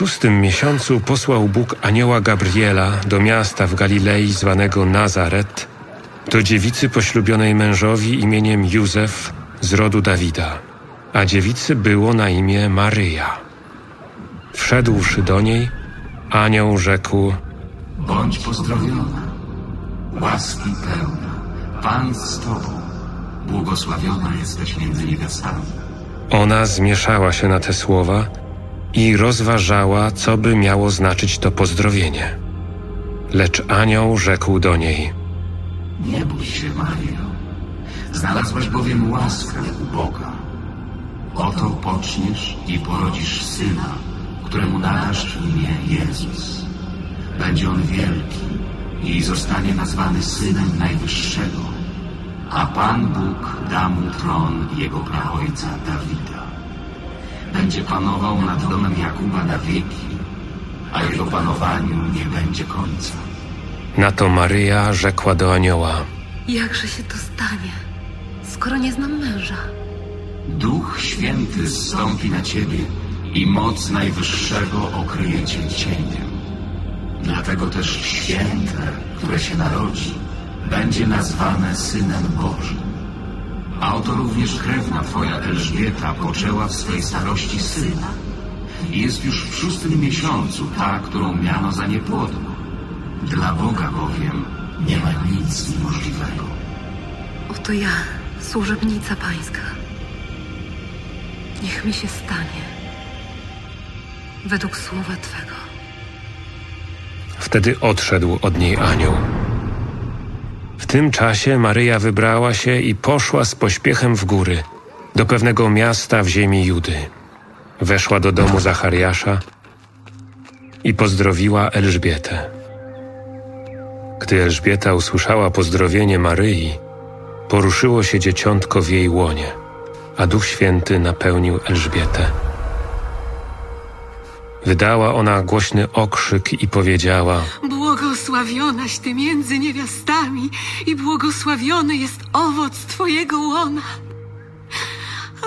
szóstym miesiącu posłał Bóg anioła Gabriela do miasta w Galilei zwanego Nazaret, do dziewicy poślubionej mężowi imieniem Józef z rodu Dawida, a dziewicy było na imię Maryja. Wszedłszy do niej, anioł rzekł: Bądź pozdrowiona, łaski pełna, Pan z Tobą, błogosławiona jesteś między niewiastami. Ona zmieszała się na te słowa i rozważała, co by miało znaczyć to pozdrowienie. Lecz anioł rzekł do niej: Nie bój się, Mario, znalazłaś bowiem łaskę u Boga. Oto poczniesz i porodzisz syna, któremu nadasz imię Jezus. Będzie on wielki i zostanie nazwany Synem Najwyższego, a Pan Bóg da mu tron jego praojca Dawida. Będzie panował nad domem Jakuba na wieki, a jego panowaniu nie będzie końca. Na to Maryja rzekła do anioła: Jakże się to stanie, skoro nie znam męża? Duch Święty zstąpi na ciebie i moc Najwyższego okryje cię cieniem. Dlatego też święte, które się narodzi, będzie nazwane Synem Bożym. A oto również krewna twoja Elżbieta poczęła w swej starości syna. Jest już w szóstym miesiącu ta, którą miano za niepłodną. Dla Boga bowiem nie ma nic niemożliwego. Oto ja, służebnica Pańska. Niech mi się stanie według słowa Twego. Wtedy odszedł od niej anioł. W tym czasie Maryja wybrała się i poszła z pośpiechem w góry, do pewnego miasta w ziemi Judy. Weszła do domu Zachariasza i pozdrowiła Elżbietę. Gdy Elżbieta usłyszała pozdrowienie Maryi, poruszyło się dzieciątko w jej łonie, a Duch Święty napełnił Elżbietę. Wydała ona głośny okrzyk i powiedziała: Błogosławionaś Ty między niewiastami i błogosławiony jest owoc Twojego łona.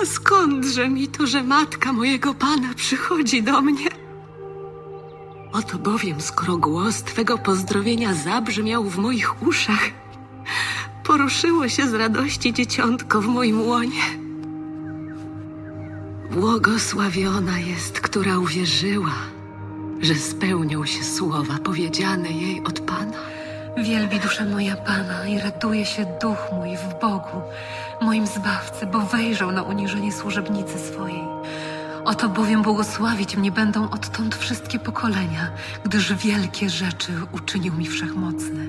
A skądże mi to, że matka mojego Pana przychodzi do mnie? Oto bowiem, skoro głos Twego pozdrowienia zabrzmiał w moich uszach, poruszyło się z radości dzieciątko w moim łonie. Błogosławiona jest, która uwierzyła, że spełnią się słowa powiedziane jej od Pana. Wielbi dusza moja Pana i raduje się duch mój w Bogu, moim Zbawcy, bo wejrzał na uniżenie służebnicy swojej. Oto bowiem błogosławić mnie będą odtąd wszystkie pokolenia, gdyż wielkie rzeczy uczynił mi Wszechmocny.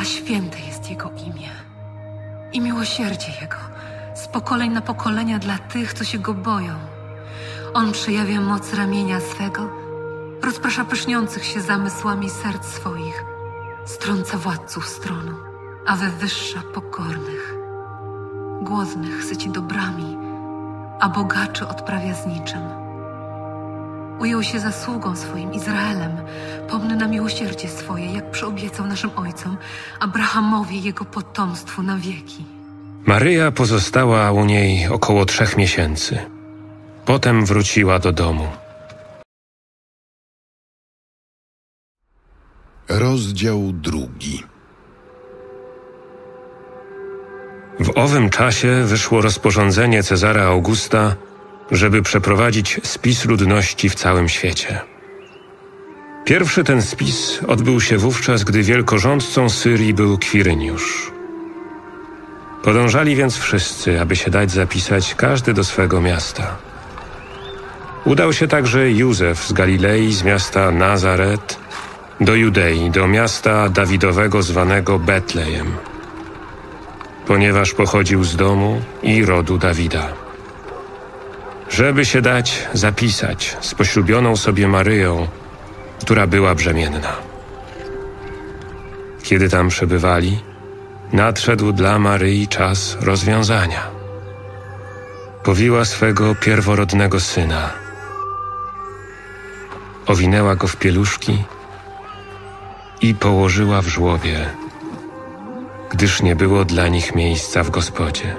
A święte jest Jego imię i miłosierdzie Jego z pokoleń na pokolenia dla tych, co się Go boją. On przejawia moc ramienia swego, rozprasza pyszniących się zamysłami serc swoich, strąca władców z tronu, a wywyższa pokornych. Głodnych syci dobrami, a bogaczy odprawia z niczym. Ujął się zasługą swoim Izraelem, pomny na miłosierdzie swoje, jak przyobiecał naszym ojcom, Abrahamowi i jego potomstwu na wieki. Maryja pozostała u niej około 3 miesięcy. Potem wróciła do domu. Rozdział 2. W owym czasie wyszło rozporządzenie Cezara Augusta, żeby przeprowadzić spis ludności w całym świecie. Pierwszy ten spis odbył się wówczas, gdy wielkorządcą Syrii był Kwiryniusz. Podążali więc wszyscy, aby się dać zapisać, każdy do swego miasta. Udał się także Józef z Galilei, z miasta Nazaret, do Judei, do miasta Dawidowego zwanego Betlejem, ponieważ pochodził z domu i rodu Dawida, żeby się dać zapisać z poślubioną sobie Maryją, która była brzemienna. Kiedy tam przebywali, nadszedł dla Maryi czas rozwiązania. Powiła swego pierworodnego syna, owinęła go w pieluszki i położyła w żłobie, gdyż nie było dla nich miejsca w gospodzie.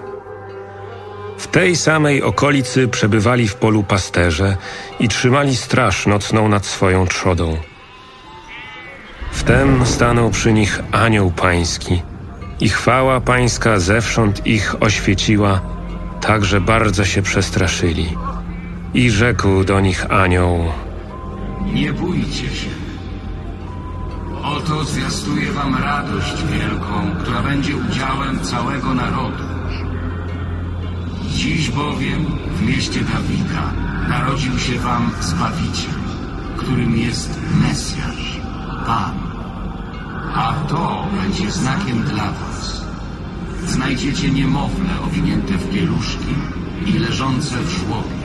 W tej samej okolicy przebywali w polu pasterze i trzymali straż nocną nad swoją trzodą. Wtem stanął przy nich anioł pański i chwała pańska zewsząd ich oświeciła, tak że bardzo się przestraszyli. I rzekł do nich anioł: Nie bójcie się. Oto zwiastuję wam radość wielką, która będzie udziałem całego narodu. Dziś bowiem w mieście Dawida narodził się wam Zbawiciel, którym jest Mesjasz, Pan. A to będzie znakiem dla was. Znajdziecie niemowlę owinięte w pieluszki i leżące w żłobie.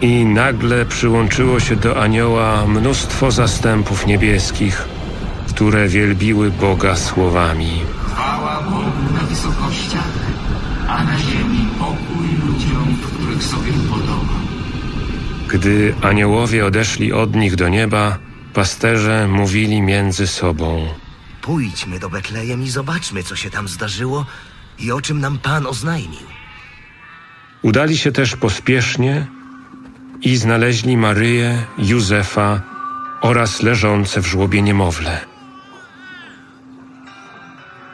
I nagle przyłączyło się do anioła mnóstwo zastępów niebieskich, które wielbiły Boga słowami: Chwała Bogu na wysokościach, a na ziemi pokój ludziom, których sobie podoba. Gdy aniołowie odeszli od nich do nieba, pasterze mówili między sobą: Pójdźmy do Betlejem i zobaczmy, co się tam zdarzyło i o czym nam Pan oznajmił. Udali się też pospiesznie i znaleźli Maryję, Józefa oraz leżące w żłobie niemowlę.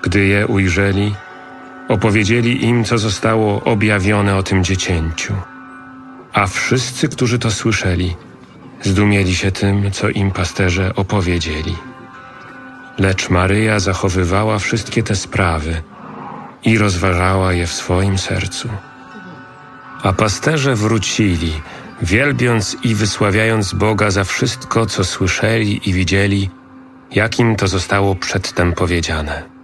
Gdy je ujrzeli, opowiedzieli im, co zostało objawione o tym dziecięciu. A wszyscy, którzy to słyszeli, zdumieli się tym, co im pasterze opowiedzieli. Lecz Maryja zachowywała wszystkie te sprawy i rozważała je w swoim sercu. A pasterze wrócili, wielbiąc i wysławiając Boga za wszystko, co słyszeli i widzieli, jak im to zostało przedtem powiedziane.